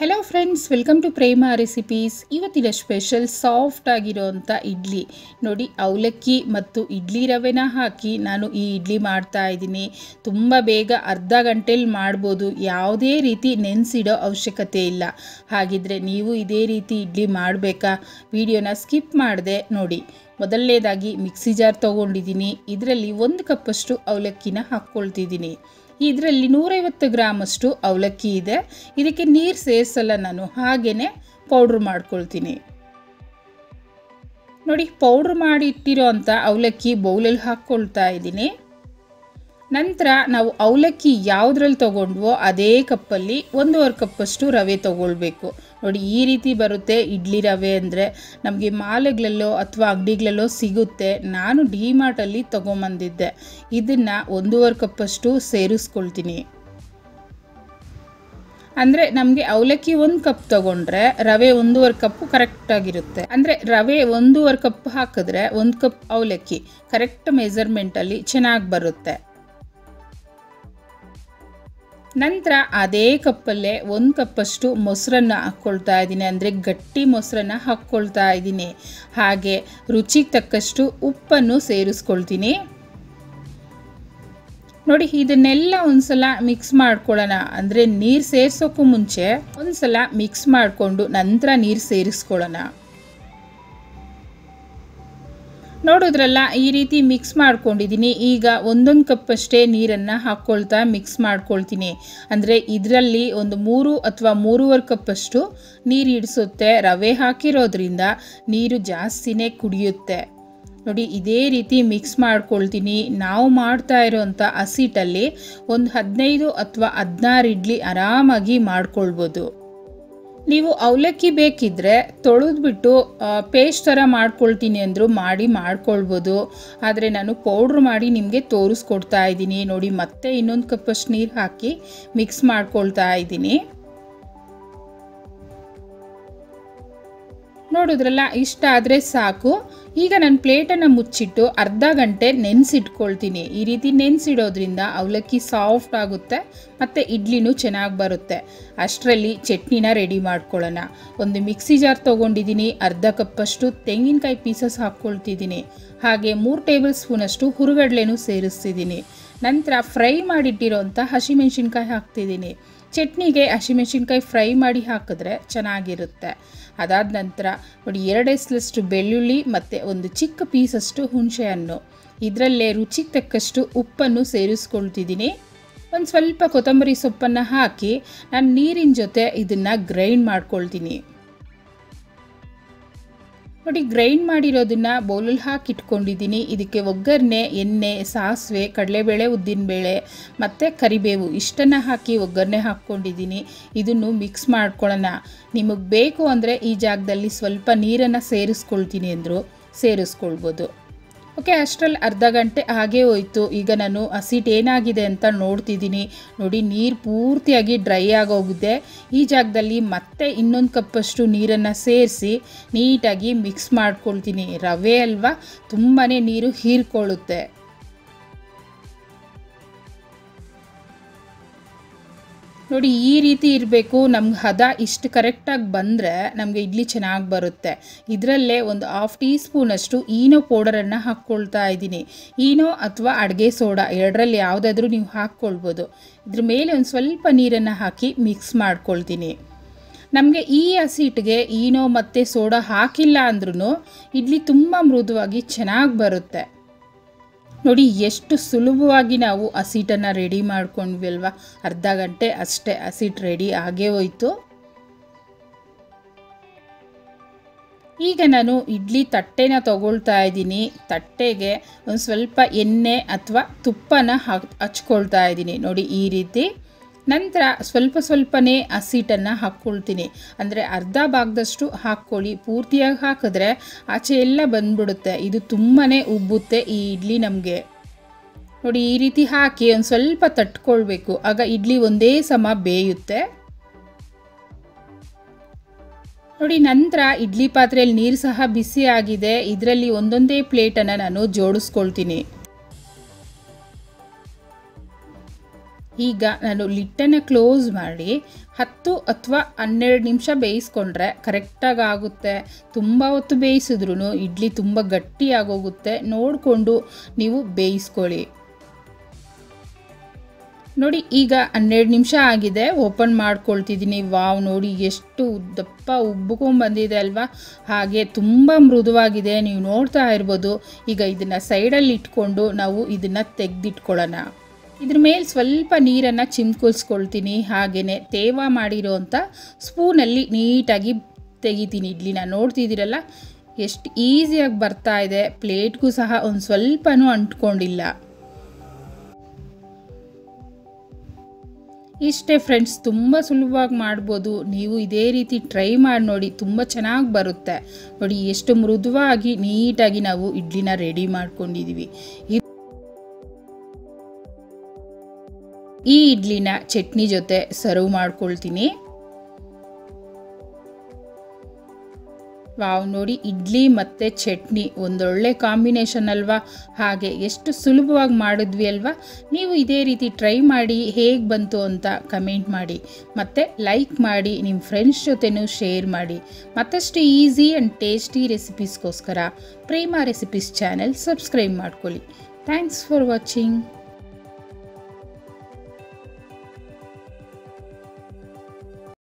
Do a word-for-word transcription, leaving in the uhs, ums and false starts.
Hello friends welcome to Prema recipes इवत्तिन special soft ಆಗಿರುವಂತ इडली ನೋಡಿ ಅವಲಕ್ಕಿ ಮತ್ತು ಇಡ್ಲಿ ರವೆನ ಹಾಕಿ ನಾನು ಈ ಇಡ್ಲಿ ಮಾಡ್ತಾ ಇದ್ದೀನಿ ತುಂಬಾ ಬೇಗ ಅರ್ಧ ಗಂಟೆಯಲ್ಲಿ ಮಾಡಬಹುದು ಯಾವುದೇ ರೀತಿ ನೆನೆಸಿಡೋ ಅವಶ್ಯಕತೆ ಇಲ್ಲ ಹಾಗಿದ್ರೆ ನೀವು ಇದೇ ರೀತಿ ಇಡ್ಲಿ ಮಾಡಬೇಕಾ ವಿಡಿಯೋನ ಸ್ಕಿಪ್ ಮಾಡದೆ ನೋಡಿ ಮೊದಲನೇದಾಗಿ ಮಿಕ್ಸಿ ಜಾರ್ ತಗೊಂಡಿದ್ದೀನಿ ಇದರಲ್ಲಿ ಒಂದು ಕಪ್ ಅಷ್ಟು ಅವಲಕ್ಕಿನ ಹಾಕೊಳ್ಳುತ್ತಿದ್ದೀನಿ ಇದರಲ್ಲಿ ನೂರ ಐವತ್ತು ಗ್ರಾಂ ಅಷ್ಟು ಅವಲಕ್ಕಿ ಇದೆ ಇದಕ್ಕೆ ನೀರು ಸೇರಿಸಲ್ಲ ನಾನು ಹಾಗೇನೇ ಪೌಡರ್ ಮಾಡ್ಕೊಳ್ತೀನಿ ನೋಡಿ ಪೌಡರ್ ಮಾಡಿ ಇಟ್ಟಿರೋಂತ ಅವಲಕ್ಕಿ ಬೌಲಲ್ಲಿ ಹಾಕೊಳ್ಳತಾ ಇದೀನಿ ನಂತರ ನಾವು ಅವಲಕ್ಕಿ ಯಾವುದ್ರಲ್ಲಿ ತಗೊಂಡ್ವೋ ಅದೇ ಕಪ್ ಅಲ್ಲಿ ಒಂದು ಅರ್ಧ ಕಪ್ ಅಷ್ಟು ರವೆ ತಗೊಳ್ಳಬೇಕು ನೋಡಿ ಈ ರೀತಿ ಬರುತ್ತೆ ಇಡ್ಲಿ ರವೆ ಅಂದ್ರೆ ನಮಗೆ ಮಾಲೆಗಳಲ್ಲೋ ಅಥವಾ ಅಂಗಡಿಗಳಲ್ಲೋ ಸಿಗುತ್ತೆ ನಾನು ಡಿಮಾರ್ಟ್ ಅಲ್ಲಿ ತಗೊಂಡ ಬಂದಿದ್ದೆ ಇದನ್ನ ಒಂದು ಅರ್ಧ ಕಪ್ ಅಷ್ಟು ಸೇರಿಸ್ಕೊಳ್ತೀನಿ ಅಂದ್ರೆ ನಮಗೆ ಅವಲಕ್ಕಿ ಒಂದು ಕಪ್ ತಗೊಂಡ್ರೆ ರವೆ ಒಂದು ಅರ್ಧ ಕಪ್ ಕರೆಕ್ಟ್ ಆಗಿರುತ್ತೆ ಅಂದ್ರೆ ರವೆ ಒಂದು ಅರ್ಧ ಕಪ್ ಹಾಕಿದ್ರೆ ಒಂದು ಕಪ್ ಅವಲಕ್ಕಿ ಕರೆಕ್ಟ್ ಮೆಜರ್ಮೆಂಟ್ ಅಲ್ಲಿ ಚೆನ್ನಾಗಿ ಬರುತ್ತೆ ನಂತರ ಅದೇ ಕಪ್ಪಲ್ಲೇ ಒಂದು ಕಪ್ ಅಷ್ಟು ಮೊಸರನ್ನ ಹಾಕೊಳ್ಳತಾ ಇದೀನಿ ಅಂದ್ರೆ ಗಟ್ಟಿ ಮೊಸರನ್ನ ಹಾಕೊಳ್ಳತಾ ಇದೀನಿ ಹಾಗೆ ರುಚಿಗೆ ತಕ್ಕಷ್ಟು ಉಪ್ಪನ್ನು ಸೇರಿಸ್ಕೊಳ್ತೀನಿ ನೋಡಿ ಇದನ್ನೆಲ್ಲ ಒಂದಸಲ ಮಿಕ್ಸ್ ಮಾಡ್ಕೊಳ್ಳೋಣ ಅಂದ್ರೆ ನೀರು ಸೇರಿಸೋಕು ಮುಂಚೆ ಒಂದಸಲ ಮಿಕ್ಸ್ ಮಾಡ್ಕೊಂಡು ನಂತರ ನೀರು ಸೇರಿಸ್ಕೊಳ್ಳೋಣ ನೋಡಿದ್ರಲ್ಲ ಈ ರೀತಿ ಮಿಕ್ಸ್ ಮಾಡ್ಕೊಂಡಿದ್ದೀನಿ ಈಗ ಒಂದೊಂದು ಕಪ್ ಅಷ್ಟೇ ನೀರನ್ನ ಹಾಕೊಳ್ಳತಾ ಮಿಕ್ಸ್ ಮಾಡ್ಕೊಳ್ತೀನಿ ಅಂದ್ರೆ ಇದರಲ್ಲಿ ಒಂದು ಮೂರು ಅಥವಾ ಮೂರು ಅರ್ಧ ಕಪ್ ಅಷ್ಟು ನೀರು ಹಿಡಿಸುತ್ತೆ ರವೆ ಹಾಕಿರೋದ್ರಿಂದ ನೀರು ಜಾಸ್ತಿನೇ ಕುಡಿಯುತ್ತೆ ನೋಡಿ ಇದೇ ರೀತಿ ಮಿಕ್ಸ್ ಮಾಡ್ಕೊಳ್ತೀನಿ ನಾವು ಮಾಡ್ತಾ ಇರೋಂತ ಹಸಿಟ್ಟಲ್ಲಿ ಒಂದು ಹದಿನೈದು ಅಥವಾ ಹದಿನಾರು ಇಡ್ಲಿ ಆರಾಮಾಗಿ ಮಾಡ್ಕೊಳ್ಳಬಹುದು ನೀವು ಅವಲಕ್ಕಿ ಬೇಕಿದ್ರೆ ತೊಳೆದ್ಬಿಟ್ಟು ಪೇಸ್ಟ್ ತರ ಮಾಡ್ಕೊಳ್ತೀನಿ ಅಂದ್ರು ಮಾಡಿ ಮಾಡ್ಕೊಳ್ಳಬಹುದು ಆದರೆ ನಾನು ಪೌಡರ್ ಮಾಡಿ ನಿಮಗೆ ತೋರಿಸ್ಕೊಡ್ತಾ ಇದ್ದೀನಿ ನೋಡಿ ಮತ್ತೆ ಇನ್ನೊಂದು ಕಪ್ ಅಷ್ಟು ನೀರು ಹಾಕಿ ಮಿಕ್ಸ್ ಮಾಡ್ಕೊಳ್ತಾ ಇದ್ದೀನಿ ನೋಡಿದ್ರಲ್ಲ ಇಷ್ಟ ಆದರೆ ಸಾಕು ಈಗ ನಾನು ಪ್ಲೇಟನ್ನು ಮುಚ್ಚಿಟ್ಟು ಅರ್ಧ ಗಂಟೆ ನೆನೆಸಿಟ್ಕೊಳ್ತೀನಿ ಈ ರೀತಿ ನೆನೆಸಿಡೋದ್ರಿಂದ ಅವಲಕ್ಕಿ ಸಾಫ್ಟ್ ಆಗುತ್ತೆ ಮತ್ತು ಇಡ್ಲಿನೂ ಚೆನ್ನಾಗಿ ಬರುತ್ತೆ ಅಷ್ಟರಲ್ಲಿ ಚಟ್ನಿನ ರೆಡಿ ಮಾಡ್ಕೊಳ್ಳೋಣ ಒಂದು ಮಿಕ್ಸಿ ಜಾರ್ ತಗೊಂಡಿದ್ದೀನಿ ಅರ್ಧ ಕಪ್ಪಷ್ಟು ತೆಂಗಿನಕಾಯಿ ಪೀಸಸ್ ಹಾಕ್ಕೊಳ್ತಿದ್ದೀನಿ ಹಾಗೆ ಮೂರು ಟೇಬಲ್ ಸ್ಪೂನಷ್ಟು ಹುರುಗಡಲೆನೂ ಸೇರಿಸ್ತಿದ್ದೀನಿ ನಂತರ ಫ್ರೈ ಮಾಡಿಟ್ಟಿರೋಂಥ ಹಸಿಮೆಣಸಿನ್ಕಾಯಿ ಹಾಕ್ತಿದ್ದೀನಿ ಚಟ್ನಿಗೆ ಹಸಿಮೆಣಸಿನಕಾಯಿ ಫ್ರೈ ಮಾಡಿ ಹಾಕಿದ್ರೆ ಚೆನ್ನಾಗಿರುತ್ತೆ ಅದಾದ ನಂತರ ನೋಡಿ ಎರಡು ಎಸೆಲಷ್ಟು ಬೆಳ್ಳುಳ್ಳಿ ಮತ್ತು ಒಂದು ಚಿಕ್ಕ ಪೀಸಷ್ಟು ಹುಣಸೆಹಣ್ಣು ಇದರಲ್ಲೇ ರುಚಿಗೆ ತಕ್ಕಷ್ಟು ಉಪ್ಪನ್ನು ಸೇರಿಸ್ಕೊಳ್ತಿದ್ದೀನಿ ಒಂದು ಸ್ವಲ್ಪ ಕೊತ್ತಂಬರಿ ಸೊಪ್ಪನ್ನು ಹಾಕಿ ನಾನು ನೀರಿನ ಜೊತೆ ಇದನ್ನು ಗ್ರೈಂಡ್ ಮಾಡ್ಕೊಳ್ತೀನಿ ನೋಡಿ ಗ್ರೈಂಡ್ ಮಾಡಿರೋದನ್ನು ಬೌಲಲ್ಲಿ ಹಾಕಿ ಇಟ್ಕೊಂಡಿದ್ದೀನಿ ಇದಕ್ಕೆ ಒಗ್ಗರಣೆ ಎಣ್ಣೆ ಸಾಸಿವೆ ಕಡಲೆಬೇಳೆ ಉದ್ದಿನಬೇಳೆ ಮತ್ತು ಕರಿಬೇವು ಇಷ್ಟನ್ನು ಹಾಕಿ ಒಗ್ಗರಣೆ ಹಾಕ್ಕೊಂಡಿದ್ದೀನಿ ಇದನ್ನು ಮಿಕ್ಸ್ ಮಾಡ್ಕೊಳ್ಳೋಣ ನಿಮಗೆ ಬೇಕು ಅಂದರೆ ಈ ಜಾಗದಲ್ಲಿ ಸ್ವಲ್ಪ ನೀರನ್ನು ಸೇರಿಸ್ಕೊಳ್ತೀನಿ ಅಂದರು ಸೇರಿಸ್ಕೊಳ್ಬೋದು ಓಕೆ ಅಷ್ಟರಲ್ಲಿ ಅರ್ಧ ಗಂಟೆ ಹಾಗೆ ಹೋಯಿತು ಈಗ ನಾನು ಹಸಿಟ್ಟು ಏನಾಗಿದೆ ಅಂತ ನೋಡ್ತಿದ್ದೀನಿ ನೋಡಿ ನೀರು ಪೂರ್ತಿಯಾಗಿ ಡ್ರೈ ಆಗೋಗಿದೆ ಈ ಜಾಗದಲ್ಲಿ ಮತ್ತೆ ಇನ್ನೊಂದು ಕಪ್ಪಷ್ಟು ನೀರನ್ನು ಸೇರಿಸಿ ನೀಟಾಗಿ ಮಿಕ್ಸ್ ಮಾಡ್ಕೊಳ್ತೀನಿ ರವೆ ಅಲ್ವಾ ತುಂಬಾ ನೀರು ಹೀರ್ಕೊಳ್ಳುತ್ತೆ ನೋಡಿ ಈ ರೀತಿ ಇರಬೇಕು ನಮ್ಗೆ ಹದ ಇಷ್ಟು ಕರೆಕ್ಟಾಗಿ ಬಂದರೆ ನಮಗೆ ಇಡ್ಲಿ ಚೆನ್ನಾಗಿ ಬರುತ್ತೆ ಇದರಲ್ಲೇ ಒಂದು ಹಾಫ್ ಟೀ ಸ್ಪೂನಷ್ಟು ಈನೋ ಪೌಡರನ್ನು ಹಾಕ್ಕೊಳ್ತಾ ಇದ್ದೀನಿ ಈನೋ ಅಥವಾ ಅಡುಗೆ ಸೋಡಾ ಎರಡರಲ್ಲಿ ಯಾವುದಾದ್ರೂ ನೀವು ಹಾಕ್ಕೊಳ್ಬೋದು ಇದ್ರ ಮೇಲೆ ಒಂದು ಸ್ವಲ್ಪ ನೀರನ್ನು ಹಾಕಿ ಮಿಕ್ಸ್ ಮಾಡ್ಕೊಳ್ತೀನಿ ನಮಗೆ ಈ ಹಸಿಟ್ಟಿಗೆ ಈನೋ ಮತ್ತು ಸೋಡಾ ಹಾಕಿಲ್ಲ ಅಂದ್ರೂ ಇಡ್ಲಿ ತುಂಬ ಮೃದುವಾಗಿ ಚೆನ್ನಾಗಿ ಬರುತ್ತೆ ನೋಡಿ ಎಷ್ಟು ಸುಲಭವಾಗಿ ನಾವು ಹಸಿಟ್ಟನ್ನು ರೆಡಿ ಮಾಡ್ಕೊಂಡ್ವಿ ಅಲ್ವಾ ಅರ್ಧ ಗಂಟೆ ಅಷ್ಟೇ ಹಸಿಟ್ಟು ರೆಡಿ ಆಗೇ ಹೋಯಿತು ಈಗ ನಾನು ಇಡ್ಲಿ ತಟ್ಟೆನ ತಗೊಳ್ತಾ ಇದ್ದೀನಿ ತಟ್ಟೆಗೆ ಒಂದು ಸ್ವಲ್ಪ ಎಣ್ಣೆ ಅಥವಾ ತುಪ್ಪನ ಹಾಕಿ ಹಚ್ಕೊಳ್ತಾ ಇದ್ದೀನಿ ನೋಡಿ ಈ ರೀತಿ ನಂತರ ಸ್ವಲ್ಪ ಸ್ವಲ್ಪನೇ ಹಸಿಟ್ಟನ್ನು ಹಾಕ್ಕೊಳ್ತೀನಿ ಅಂದರೆ ಅರ್ಧ ಭಾಗದಷ್ಟು ಹಾಕ್ಕೊಳ್ಳಿ ಪೂರ್ತಿಯಾಗಿ ಹಾಕಿದ್ರೆ ಆಚೆ ಎಲ್ಲ ಬಂದ್ಬಿಡುತ್ತೆ ಇದು ತುಂಬಾ ಉಬ್ಬುತ್ತೆ ಈ ಇಡ್ಲಿ ನಮಗೆ ನೋಡಿ ಈ ರೀತಿ ಹಾಕಿ ಒಂದು ಸ್ವಲ್ಪ ತಟ್ಕೊಳ್ಬೇಕು ಆಗ ಇಡ್ಲಿ ಒಂದೇ ಸಮ ಬೇಯುತ್ತೆ ನೋಡಿ ನಂತರ ಇಡ್ಲಿ ಪಾತ್ರೆಯಲ್ಲಿ ನೀರು ಸಹ ಬಿಸಿ ಆಗಿದೆ ಇದರಲ್ಲಿ ಒಂದೊಂದೇ ಪ್ಲೇಟನ್ನು ನಾನು ಜೋಡಿಸ್ಕೊಳ್ತೀನಿ ಈಗ ನಾನು ಲಿಟ್ಟನ್ನು ಕ್ಲೋಸ್ ಮಾಡಿ ಹತ್ತು ಅಥವಾ ಹನ್ನೆರಡು ನಿಮಿಷ ಬೇಯಿಸಿಕೊಂಡ್ರೆ ಕರೆಕ್ಟಾಗಿ ಆಗುತ್ತೆ। ತುಂಬ ಹೊತ್ತು ಬೇಯಿಸಿದ್ರೂ ಇಡ್ಲಿ ತುಂಬ ಗಟ್ಟಿಯಾಗಿ ಹೋಗುತ್ತೆ, ನೋಡಿಕೊಂಡು ನೀವು ಬೇಯಿಸ್ಕೊಳ್ಳಿ। ನೋಡಿ ಈಗ ಹನ್ನೆರಡು ನಿಮಿಷ ಆಗಿದೆ, ಓಪನ್ ಮಾಡ್ಕೊಳ್ತಿದ್ದೀನಿ। ವಾವ್, ನೋಡಿ ಎಷ್ಟು ದಪ್ಪ ಉಬ್ಬಿಕೊಂಡು ಬಂದಿದೆ ಅಲ್ವಾ, ಹಾಗೆ ತುಂಬ ಮೃದುವಾಗಿದೆ, ನೀವು ನೋಡ್ತಾ ಇರ್ಬೋದು। ಈಗ ಇದನ್ನು ಸೈಡಲ್ಲಿ ಇಟ್ಕೊಂಡು ನಾವು ಇದನ್ನು ತೆಗೆದಿಟ್ಕೊಳ್ಳೋಣ। ಇದ್ರ ಮೇಲೆ ಸ್ವಲ್ಪ ನೀರನ್ನು ಚಿಮ್ಕುಳಿಸ್ಕೊಳ್ತೀನಿ, ಹಾಗೆಯೇ ತೇವ ಮಾಡಿರೋಂಥ ಸ್ಪೂನಲ್ಲಿ ನೀಟಾಗಿ ತೆಗಿತೀನಿ ಇಡ್ಲಿನ। ನೋಡ್ತಿದ್ದೀರಲ್ಲ ಎಷ್ಟು ಈಸಿಯಾಗಿ ಬರ್ತಾ ಇದೆ, ಪ್ಲೇಟ್ಗೂ ಸಹ ಒಂದು ಸ್ವಲ್ಪನೂ ಅಂಟ್ಕೊಂಡಿಲ್ಲ। ಇಷ್ಟೇ ಫ್ರೆಂಡ್ಸ್, ತುಂಬ ಸುಲಭವಾಗಿ ಮಾಡ್ಬೋದು। ನೀವು ಇದೇ ರೀತಿ ಟ್ರೈ ಮಾಡಿ ನೋಡಿ, ತುಂಬ ಚೆನ್ನಾಗಿ ಬರುತ್ತೆ। ನೋಡಿ ಎಷ್ಟು ಮೃದುವಾಗಿ ನೀಟಾಗಿ ನಾವು ಇಡ್ಲಿನ ರೆಡಿ ಮಾಡ್ಕೊಂಡಿದ್ದೀವಿ। ಈ ಇಡ್ಲಿನ ಚಟ್ನಿ ಜೊತೆ ಸರ್ವ್ ಮಾಡ್ಕೊಳ್ತೀನಿ। ವಾವ್, ನೋಡಿ ಇಡ್ಲಿ ಮತ್ತು ಚಟ್ನಿ ಒಂದೊಳ್ಳೆ ಕಾಂಬಿನೇಷನ್ ಅಲ್ವಾ, ಹಾಗೆ ಎಷ್ಟು ಸುಲಭವಾಗಿ ಮಾಡಿದ್ವಿ ಅಲ್ವಾ। ನೀವು ಇದೇ ರೀತಿ ಟ್ರೈ ಮಾಡಿ ಹೇಗೆ ಬಂತು ಅಂತ ಕಮೆಂಟ್ ಮಾಡಿ, ಮತ್ತು ಲೈಕ್ ಮಾಡಿ, ನಿಮ್ಮ ಫ್ರೆಂಡ್ಸ್ ಜೊತೆನೂ ಶೇರ್ ಮಾಡಿ। ಮತ್ತಷ್ಟು ಈಸಿ ಆ್ಯಂಡ್ ಟೇಸ್ಟಿ ರೆಸಿಪೀಸ್ಗೋಸ್ಕರ ಪ್ರೇಮ ರೆಸಿಪೀಸ್ ಚಾನೆಲ್ ಸಬ್ಸ್ಕ್ರೈಬ್ ಮಾಡ್ಕೊಳ್ಳಿ। Thanks for watching.